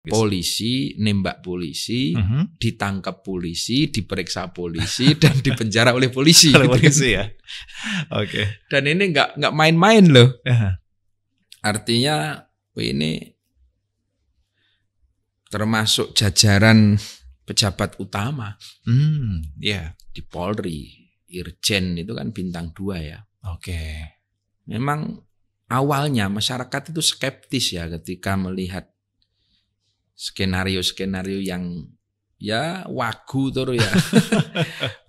Polisi, nembak polisi, ditangkap polisi, diperiksa polisi, dan dipenjara oleh polisi. Gitu. Polisi ya, oke. Okay. Dan ini nggak main-main loh. Artinya ini termasuk jajaran pejabat utama. Di Polri, Irjen itu kan bintang 2 ya. Oke. Okay. Memang awalnya masyarakat itu skeptis ya ketika melihat skenario-skenario yang ya wagu terus ya.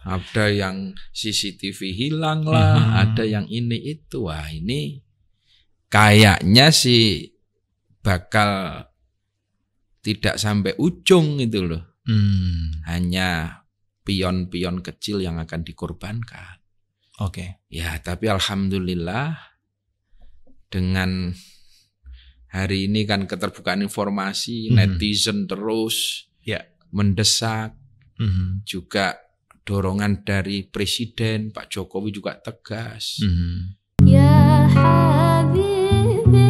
Ada yang CCTV hilang lah, ada yang ini itu. Wah, ini kayaknya sih bakal tidak sampai ujung gitu loh. Hanya pion-pion kecil yang akan dikorbankan. Oke. Ya, tapi alhamdulillah dengan hari ini kan keterbukaan informasi, netizen terus mendesak, juga dorongan dari Presiden Pak Jokowi juga tegas. Ya habibi,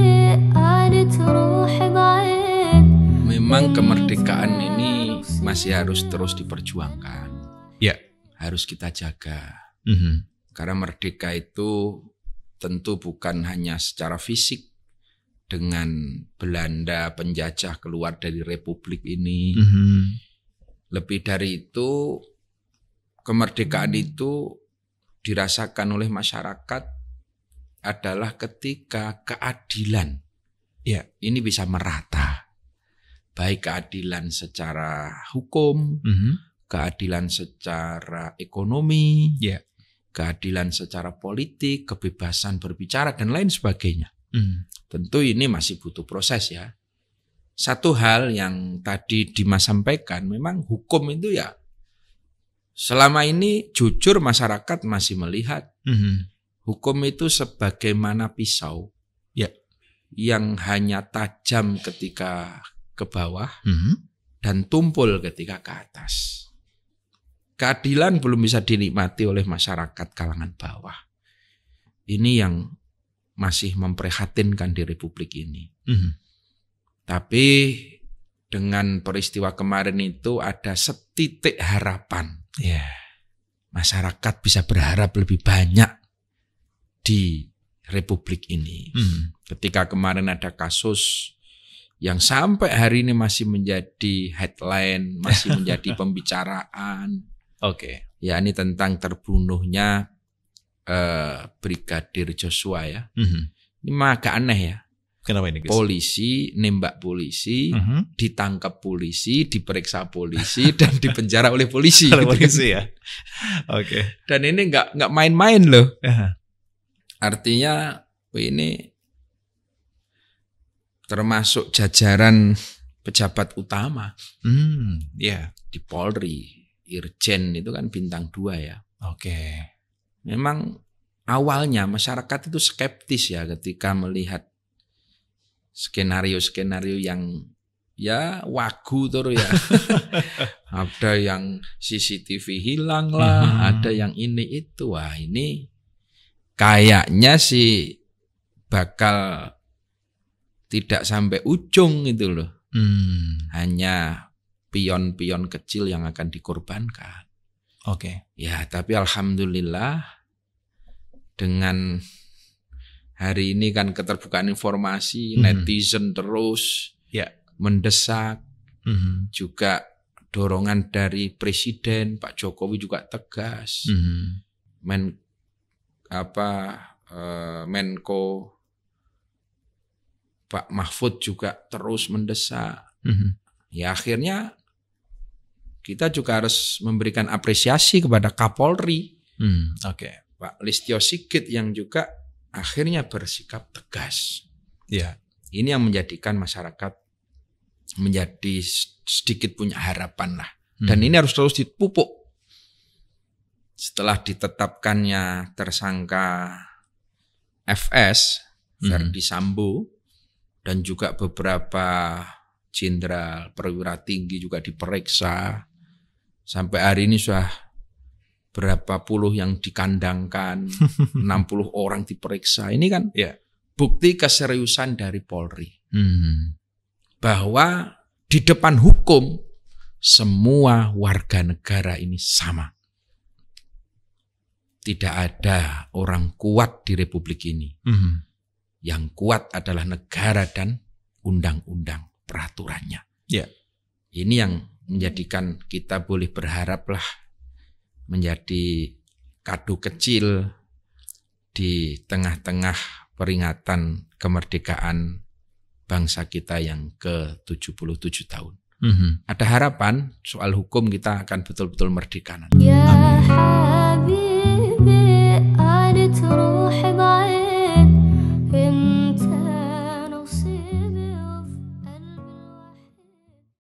memang kemerdekaan ini masih harus terus diperjuangkan. Ya, harus kita jaga. Karena merdeka itu tentu bukan hanya secara fisik. Dengan Belanda penjajah keluar dari republik ini, lebih dari itu kemerdekaan itu dirasakan oleh masyarakat adalah ketika keadilan, ini bisa merata, baik keadilan secara hukum, keadilan secara ekonomi, keadilan secara politik, kebebasan berbicara dan lain sebagainya. Tentu ini masih butuh proses ya. Satu hal yang tadi Dimas sampaikan, memang hukum itu ya selama ini jujur masyarakat masih melihat hukum itu sebagaimana pisau yang hanya tajam ketika ke bawah dan tumpul ketika ke atas. Keadilan belum bisa dinikmati oleh masyarakat kalangan bawah. Ini yang masih memprihatinkan di republik ini. Tapi dengan peristiwa kemarin itu ada setitik harapan. Masyarakat bisa berharap lebih banyak di republik ini. Ketika kemarin ada kasus yang sampai hari ini masih menjadi headline, masih menjadi pembicaraan. Oke. Ya, ini tentang terbunuhnya Brigadir Joshua ya. Ini mah agak aneh ya. Kenapa ini? Polisi nembak polisi, ditangkap polisi, diperiksa polisi, dan dipenjara oleh polisi. Polisi ya. Oke. Dan ini nggak main-main loh. Artinya ini termasuk jajaran pejabat utama. Di Polri, Irjen itu kan bintang 2 ya. Oke. Okay. Memang awalnya masyarakat itu skeptis ya ketika melihat skenario-skenario yang ya wagu terus ya. Ada yang CCTV hilang lah, ada yang ini itu. Wah, ini kayaknya sih bakal tidak sampai ujung gitu loh. Hanya pion-pion kecil yang akan dikorbankan. Oke. Ya, tapi alhamdulillah dengan hari ini kan keterbukaan informasi, netizen terus mendesak, juga dorongan dari Presiden Pak Jokowi juga tegas, Menko Pak Mahfud juga terus mendesak. Ya akhirnya kita juga harus memberikan apresiasi kepada Kapolri, oke, Pak Listyo Sigit yang juga akhirnya bersikap tegas. Ya, ini yang menjadikan masyarakat menjadi sedikit punya harapan lah. Dan ini harus terus dipupuk. Setelah ditetapkannya tersangka FS, Ferdy Sambo, dan juga beberapa jenderal perwira tinggi juga diperiksa. Sampai hari ini sudah berapa puluh yang dikandangkan, 60 orang diperiksa. Ini kan bukti keseriusan dari Polri. Bahwa di depan hukum, semua warga negara ini sama. Tidak ada orang kuat di Republik ini. Yang kuat adalah negara dan undang-undang peraturannya. Yeah. Ini yang menjadikan kita boleh berharaplah menjadi kado kecil di tengah-tengah peringatan kemerdekaan bangsa kita yang ke-77 tahun. Ada harapan soal hukum kita akan betul-betul merdeka nanti. Ya Habibie.